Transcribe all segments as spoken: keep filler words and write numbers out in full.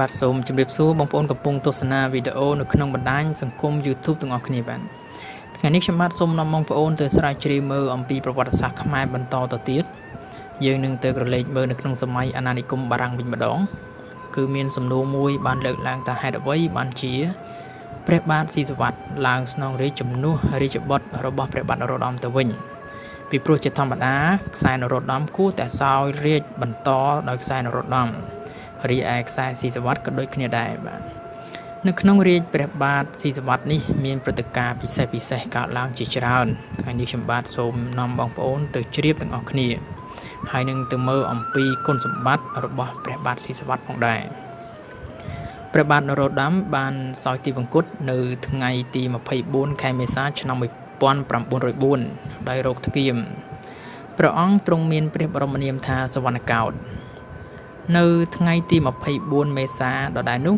บาดสมจำเรียบสู้บางปนกับปงโฆษณาวิดีโอในขนมบันไดสังคมยูทูบต่างๆนี่บ้างงานนี้ชมบาดสมนำบางปนเตือนสายจีมืออัมพีประวัติศาสตร์ขมายบรรทอต่อติดยืนหนึ่งเตือนกระเลงมือในขนมสมัยอาณานิคมบารังบินบดองคือมีสมโนมวยบานเลือกลางตาไฮดไว้บานเชียเปรบาดสีสวัสดิ์ลางสนองริจมนุริจบดระบบเปรบาดรดอมตะวิญปีโปรเจกต์ทำบัตรอาสายนรดน้ำคู่แต่สาวเรียกบรรทอโดยสายนรดน้ำรีแอคสายสีสวัสดิ์ก็โดยขึ้นได้บ้างนึกน้องเรียกแบบบาทสีสวัสดิ์นี่มีประติการพิเศษพิเศษการล้างจิตใจเราอันนี้ฉันบาทสมนำบองโอนตึกเรียบตึงออกขึ้นให้หนึ่งตึงมืออัมพีก้นสมบัติระบบแบบบาทสีสวัสดิ์ของได้ประบาทนรดน้ำบานซอยตีบังกุดในทั้งไงตีมาพายบุญใครไม่ทราบฉันนำไปปอนปรำบุญรวยบุญได้โรคทุกยมพระองค์ตรงมีนเปรียบรมเนียมทาสวรรค์เก่าเนื้อทั้งไงตีมาไพ่บุญเมษาดอดานุ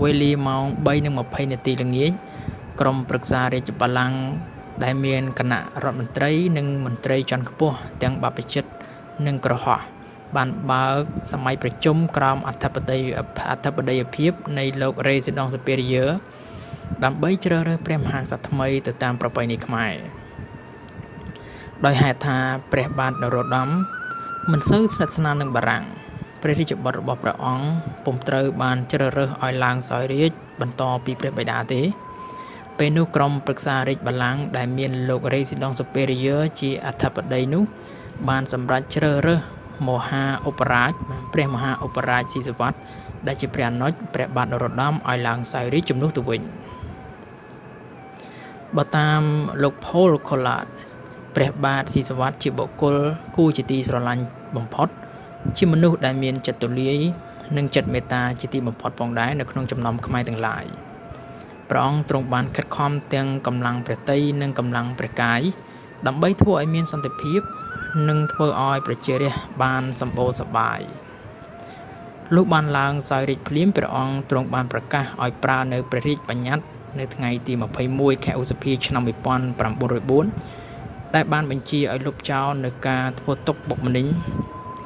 เวลีมองใบหนึ่งมาไพ่ในตีลังยีกรมปรึกษาเรจบาลังได้เมียนคณะรัฐมนตรีหนึ่งมนตรีจันทร์ขบัวแตงบาปิจิตหนึ่งกระหอบบันบาสมัยประชุมกรามอัฐปฏิอัฐปฏิเพียบในโลกเรซิดองสเปียเยอะดับเบิลเจอเรื่องเปรียบห่างสัตว์ทำไมติดตามประไปนิคมายโดยหายทาเปรียบบาดนรดำมันซื้อศาสนาหนึ่งบารังเปรียบที่จะบรบประอองปุ่มเตอร์บานเจอเรื่องออยลางซอยเรียบบรรทอปีเปรียบใบดาตีเป็นนุกรมปรึกษาเรียบบาลังได้เมียนโลกเรซิดองสเปริเยอจีอัฐปฏินุบานสำรัจเจอเรื่องมหาอุปราชเปรียบมหาอุปราชศิษวัตได้จะเปลี่ยนน้อยเปรียบบาดนรดำออยลางซอยเรียบจุ่มนุตุวิญบตามลูกโพลโคลาดเปรียบบาทสีสวัสดิ์จิบกลกู้จิตีสรลันบ่มพอดชิมนุษย์ได้เมียนจัตุเลียหนึ่งจัดเมตตาจิตีบ่มพอดปองได้ในขนมจำนำขมายต่างหลายปรองตรงบานคัดคอมเตียงกำลังเปรตตีหนึ่งกำลังเปรกายดับใบทั่วไอเมียนสันติพิบหนึ่งทั่วออยเปรเจเรียบานสัมโบสบายลูกบานลางซอยริดพลิมปรองตรงบานประกาศออยปลาในประริษปัญญัตในทั้งไงตีมาพายมวยแขกอุสพีชนำไปปอนปรำบุญรวยบุญได้บ้านบัญชีไอ้ลูกเจ้าในการโพตกบกมันดิ้ง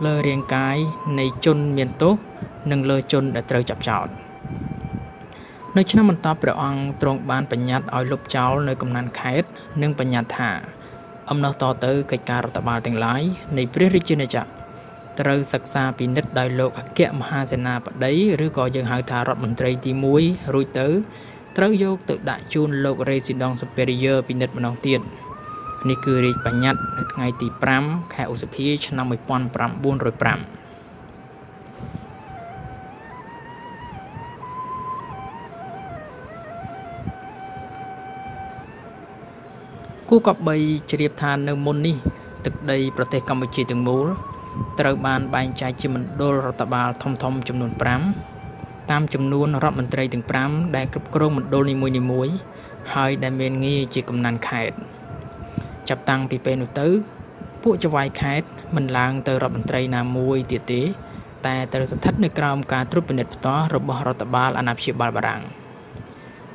เลอเรียงกายในจนเมียนโต๊ะหนึ่งเลอจนได้เตยจับจอดในชนะมันตาเปล่าอังตรงบ้านปัญญาไอ้ลูกเจ้าในกำนันไข่หนึ่งปัญญาถาอำนาจต่อเตยกิจการรัฐบาลต่างหลายในประเทศจีนจะเตยศึกษาปีนิดได้โลกแก่มหาเสนาปะได้หรือก่อยังหาทารถมันเตยตีมวยรุ่ยเตยเติร์กโยกตึกได้จูนโลกเรซิดองสเปริเยอร์ปีนัดมานองเตียนนี่คือริปัญญัติไงตีปรำแค่อุสพีชนะมวยปอนปรำบุญรวยปรำกู้กับใบเฉียบทานในมณนี่ตึกใดประเทศกัมพูชีถึงมูลเติร์กบานใบใจจิมันโดนรัฐบาลทอมทอมจำนวนปรำตามจำนวนรัฐมนตรีถึงปรำได้กรุบกรองมันโดนนิมวยนิมวยหายได้เมียนงีจีกำนันไข่จับตังปีเป็นอุตร์ผู้จะวายไข่มันล้างเตอรัฐมนตรีนามวยเตี๋ยตีแต่เตอสะทัดในกรามการตรุบเป็นเด็ดต่อระบบรัฐบาลอนาภิบาลบารัง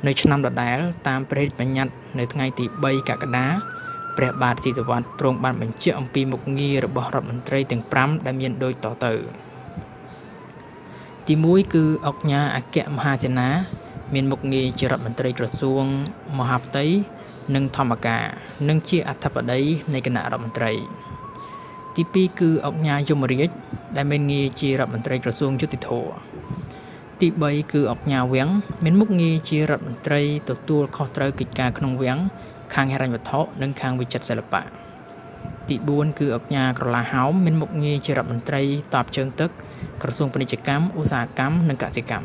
ในชนามดดายตามประเทศปัญญัติในทั้งไงตีใบกะกระดาเปรียบบาทสีสวัสดิ์ตรงบานบัญชีอัมพีมุกงีระบบรัฐมนตรีถึงปรำได้เมียนโดยต่อเตอที่มุ้ยคือออกญาอาเกะมหาเสนาเมียนมุกงีจรัฐมนตรีกระทรวงมหาดไทยหนึ่งธรรมกาหนึ่งชื่ออัฐปฏิในคณะรัฐมนตรีที่ปีคือออกญายมริยได้เมียนงีจีรัฐมนตรีกระทรวงยุติธรรมที่ใบคือออกญาเวียงเมียนมุกงีจีรัฐมนตรีตัวตัวข้อเตยกิจการขนมเวียงคางเฮรันวัฒน์หนึ่งคางวิจัดศิลปะที่บุญคือออกญากระลาหาวเมียนมุกงีจีรัฐมนตรีตอบเชิงตึกกระทรวงพาณิชยกรรมอุตสาหกรรมและเกษตรกรรม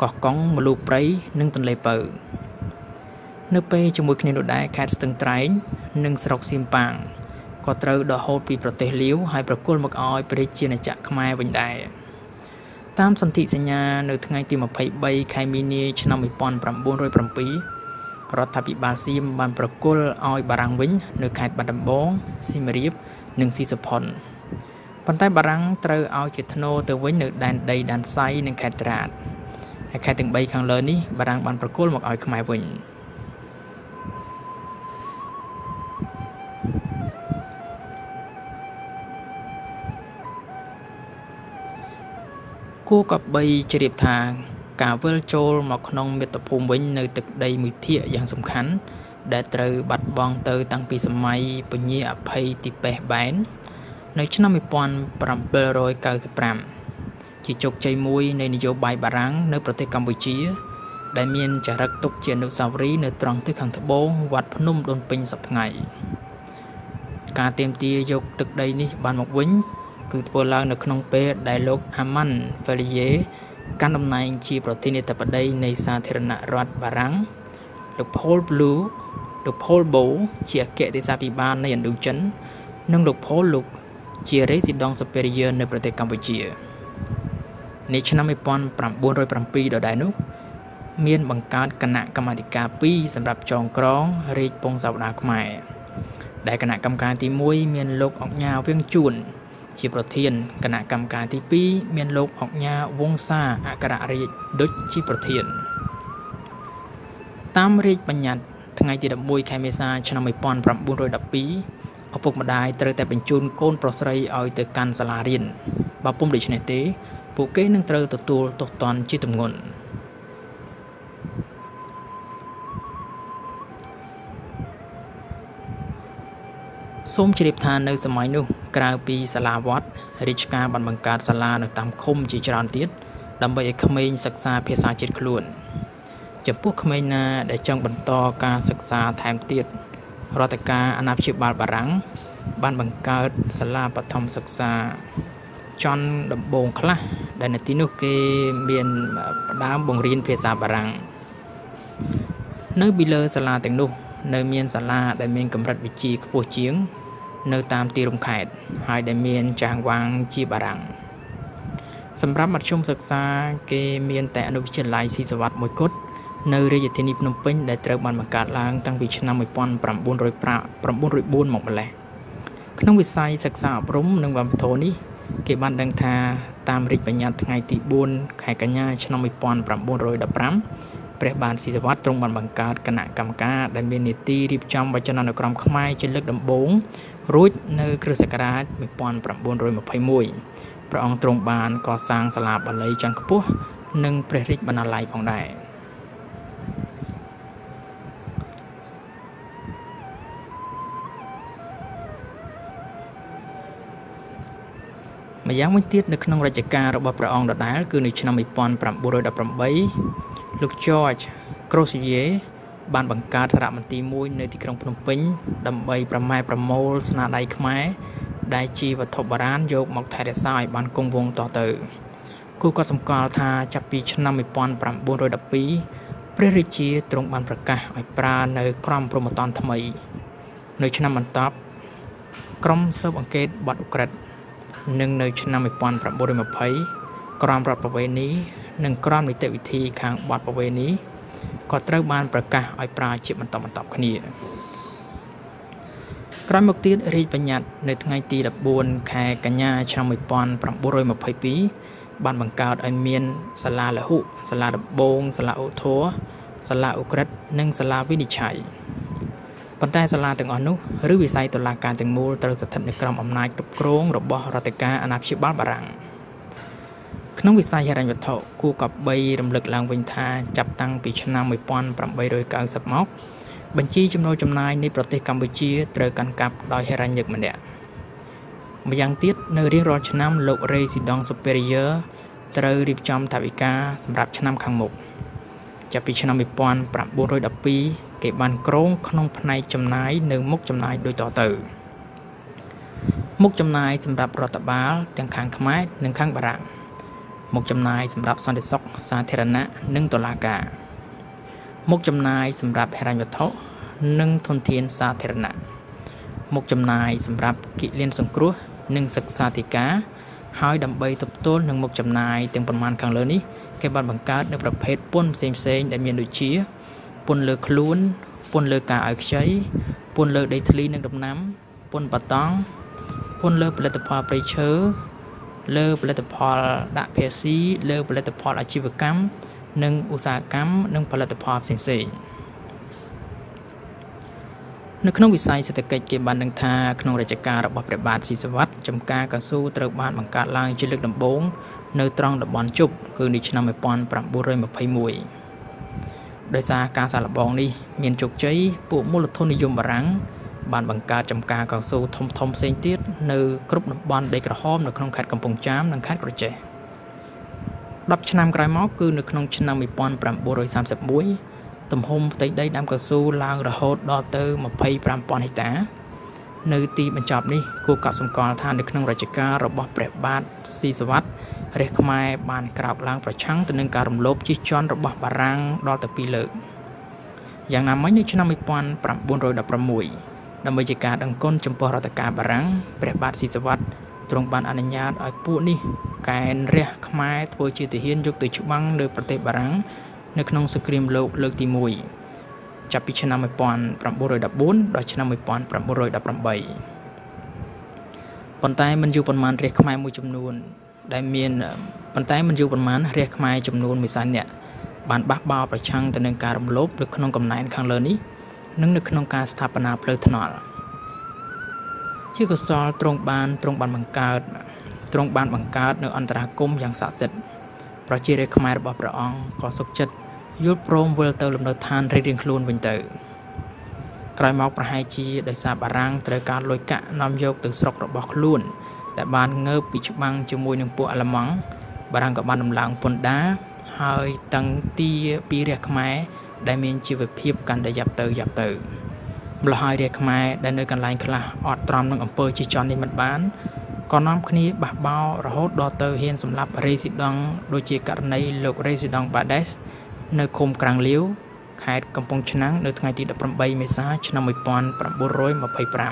กอกกองมาลูปไรนึ่งตันเลเปอร์นึกไปจมูกในดูได้ไฮตึงไตรนึ่งสระซิมปังกอเตอร์ดอโฮปีโปรตีนเลี้ยวไฮประกุลมักออยปริจิณจักรขมายวิญได้ ตามสันติสัญญาในทั้งไงตีมาไปใบไคมินีชนะมิปอนปรำบุญรวยปรำปีรัฐบิบาลซิมบันประกุลออยบารังวิญในไข่บัดดับบงซิมรีบหนึ่งสี่สิบพอนปันไตบารังเตอเอาจิตโนเตอวิญในแดนใดแดนไซในไข่ตราดไข่ถึงใบขังเลยนี่บารังบันประกุลหมกออยขมายวิญกู้กับใบเฉียบทางกาเวลโจลหมอกนองเมตภูมิวิญในตึกใดมือเพียอย่างสำคัญได้เตอบัดบองเตอตั้งปีสมัยปัญญาภัยติเปแบนในชนะมิปอนปรำเปรอยเกิดสปรมจิจกใจมวยในนโยบายบารังในประเทศกัมพูชีได้เมียนจารักตกเจียนุสาวรีในตรังที่ขังทบงวัดพนุ่มโดนปิงสับไงการเตรียมตียกตึกใดนี้บานหมอกวิญคือตัวเราในขนมเปรไดโลกอามันเฟรีเยการดำเนินชีพรติเนตประเดยในสาธารณรัฐบารังลูกโพลบลูลูกโพลโบเชียเกติซาปิบาในอันดูจันนั่งลูกโพลลูกเชียเรสิดองสเปริเยในประเทศกัมพูชีในชนะมิปอนปรับบุญรอยปรับปีโดยได้นุเมียนบังการคณะกรรมการปีสำหรับจองกรองเรียกปงสาวนาคใหม่ได้คณะกรรมการที่มวยเมียนโลกออกยาวเพียงจุนชีประเทียนคณะกรรมการที่ปีเมียนโลกออกยาวงซาอากระริดุจชีประเทียนตามเรียกปัญญัติทางไอติดมวยไคเมซาชนะมิปอนปรับบุญรอยดับปีเอาพวกมาได้เตอแต่เป็นจุนโกนปรสไรเอาเตอการสลาเรียนบาปุ่มดิชเนเตปุกเกนึงเตอตัวตัวตกตอนชีตุ่มงนส้มเฉลิบทานในสมัยนู้นกลางปีสลาวัดริชกาบันบังการสลาในตามคมจีจารติดดำไปเขมรศึกษาภาษาจีนขลุ่นจำพวกเขมรนาได้จังบรรทอการศึกษาแถมติดรัตกาอนาภิบาลบารังบันบังการสลาปฐมศึกษาจอนดับบงคละได้ในที่นู้นเกเบียนดามบงเรียนภาษาบารังเนื้อบิเลสลาแต่งนู้นเนื้อเมียนสลาได้เมียนกำรัดวิจีขบวนเชียงเนื้อตามตีลมแขกหายได้เมียนจางวางจีบารังสำหรับมัดชมศึกษาเกเมียนแต่อนุวิเชียนลายศรีสวัสดิ์มวยกดเนื้อเรียจินีพนมเพ่งได้เตรียมบันประกาศล้างตั้งปีชนะมวยปอนปรำบุญรอยปราปรำบุญรอยบุญหมกมาแล้วขณะวิสัยศึกษาอบรมหนึ่งวันโทนี้เกบันดังทาตามริบปัญญาไงตีบุญไข่กัญญาชนะมวยปอนปรำบุญรอยดับรัมเปรียบบานศรีสวัสดิ์ตรงบันบังการคณะกรรมการได้เมียนตีรีบจำวัจนานกรรมขมายจนเลือกดำบงรุ่ยในคริสต์ศักราชมิปอนปรำบุญรอยมาไพมวยพระองค์ตรงบานก่อสร้างสลาบอะไรจังกบุหนึ่งเปรริบบรรลัยของได้มายังวันที่ในขนมราชการระบบพระองค์ดอดได้คือในชนะมิปอนปรำบุญรอยดับปรำใบลูกจอร์จโครซิเยบานบังการสระมันตีมุ้ยในที่กรุงพนมเปญดำใบประไม้ประโมลสนาได้ขมายได้จีวัตถบร้านโยกหมอกไทยได้สายบานกงวงต่อเติร์กูก็สมการทาจับปีชนะมิปอนปรำบุญรอยดับปีเปรริจีตรงบานประกาศไอปราในกรมโปรโมตอนทำไมในชนะมันตับกรมเซอร์บังเกตบัตอุกฤษหนึ่งในชนะมิปอนปรำบุญรอยมาไพกรมรับประเวณีหนึ่งกรอมในเตวิธีข้างบัดประเวณีก็เติร์บานประกาศไอปลาเจ็บมันตอบมันตอบคณีกรอมบอกตีนรีปัญญาในทั้งไงตีดับบวนแขกกัญญาชาวมิปอนปรำบุญรอยมาไพปีบานบังกาดไอเมียนสลาละหุสลาดับบงสลาอุโธสลาอุกฤษหนึ่งสลาวินิชัยปัญญาสลาต่างอนุหรือวิสัยตุลาการต่างมูลตระสัตย์ในกรอมอำนาจกรุบกรุงระบบรัตกาอนาภิบาลบารังน้องวิสัยรันวัฒน์กู้กับใบรำลึกลางวินทาจับตั้งปีชนะมิปอนปรับใบโดยการสับม็อกบัญชีจำนวนจำนายในประเทศกัมพูชีเตอกันกับดอยเฮรันยึกมันเดะมายังติดในเรียกร้องชนะโลกเรซิดองสเปริเยอร์เตอริบจอมทวิกาสำหรับชนะขังหมกจะปีชนะมิปอนปรับบุญโดยดับปีเก็บบันโกรงขนมพนัยจำนายหนึ่งมุกจำนายโดยต่อเติมมุกจำนายสำหรับรัฐบาลตั้งขังขมายหนึ่งขังบารังมุกจำนายสำหรับซอนเดซอกสาธารณะหนึ่งตุลากามุกจำนายสำหรับเฮรัญวัฒน์หนึ่งทนเทียนสาธารณะมุกจำนายสำหรับกิเลนสงครุหนึ่งศึกษาธิกา Hai đầm bay tập tôn nâng một chấm này từng phần màn càng lớn ý. Cái bàn bằng cát được tập hết bốn xem xem để miền đối chia. Bốn lơ khluôn, bốn lơ cả ở cháy, bốn lơ đầy thli nâng đập nắm, bốn bát tông, bốn lơ bê tập hòa bê chớ, lơ bê tập hòa đạ phê xí, lơ bê tập hòa chi vực cắm, nâng u sa cắm, nâng bê tập hòa xem xem. Nó không bị sai sẽ thực hiện bản năng tha không để trả đập bọc để bàn xì xà vắt chấm ca cao su từ bàn bằng cát lang trên lực đầm bốn nơi trong đập bón chụp cứ đi năm mươi pon bạc bù rơi một phẩy mùi đời xa ca xà lập bóng đi miền trục cháy bộ mô lực thôn dùng rắn bàn bằng cát chấm ca cao su thông thông xanh tiết nơi group đập bón để cả hôm được không khát cầm bông chám đang khát rồi trẻ đập trên năm cái máu cứ được không trên năm mươi pon bạc bù rơi sám sập mũi tầm hôm tới đây đám cao su lao ra hốt đo từ một phẩy năm pon hay tá nơi ti bên chọp đi cô cặp sùng cò than được nông ra chợ cá rồi bỏ bẹp bát xì xà vắt để không ai bàn cào lang phải trắng từ nâng cà rồng lốp chiếc chon rồi bỏ bà răng đo từ pi lợn dạng nào mấy như trên năm mươi pon bám buôn rồi đập rầm mũi đâm bây chợ cá đằng côn chấm po ra từ cà bà răng bẹp bát xì xà vắt trong bàn anh nhà ở buôn đi cái rẻ không ai thôi chỉ thể hiện dục từ chụp băng được bật bà răngในขนมสกรีมโลกเลือกตีมวยจับพิชนาไม่ปอนปรำบุรอยดับบุญดอยชนะไม่ปอนปรำบุรอยดับปรำใบปันไตมันอยู่ประมาณเรียกขมายมวยจำนวนได้เมียนปันไตมันอยู่ประมาณเรียกขมายจำนวนมิสันเนี่ยบานบ้าบ้าประชังแต่เนื่องการรำลบหรือขนมกำไนข้างเลินนี้นึกในขนมการสถาปนาเพลิดถนอมชื่อกระสอตรงบานตรงบานบังกาดตรงบานบังกาดในอันตรากรมอย่างสัตย์เสร็จประชีเรียกขมายระบอบระองก่อสุขจัดยุทธพรมเวลเตอร์ลำเนินทานเรียงคลุนวินเตอร์ไกรมอกประหายจีโดยสาบารังเตอร์การลอยกะนำโยกตึกสกระบอกคลุนแต่บานเงือบปิจบังจมูกหนึ่งปัวละมังบารังกับบานลำหลังปนด้าหายตังตีปีเรียกขมายได้เมียนชีวิตเพียบกันแต่หยับเตอร์หยับเตอร์บลอยเรียกขมายได้เนื้อกันลายคลาออดตรอมนังอำเภอจีจอนในมัดบ้านก่อนน้ำคณีบะเบาระหดดอเตอร์เฮียนสำหรับเรซิดังโดยเจการในโลกเรซิดังบาเดสในคมกลางเลี้ยวขายกำปองชนังในทางที่ดับปรำใบเมษาชนะมวยปอนปรำบุรอยมาไพปร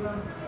Thank you.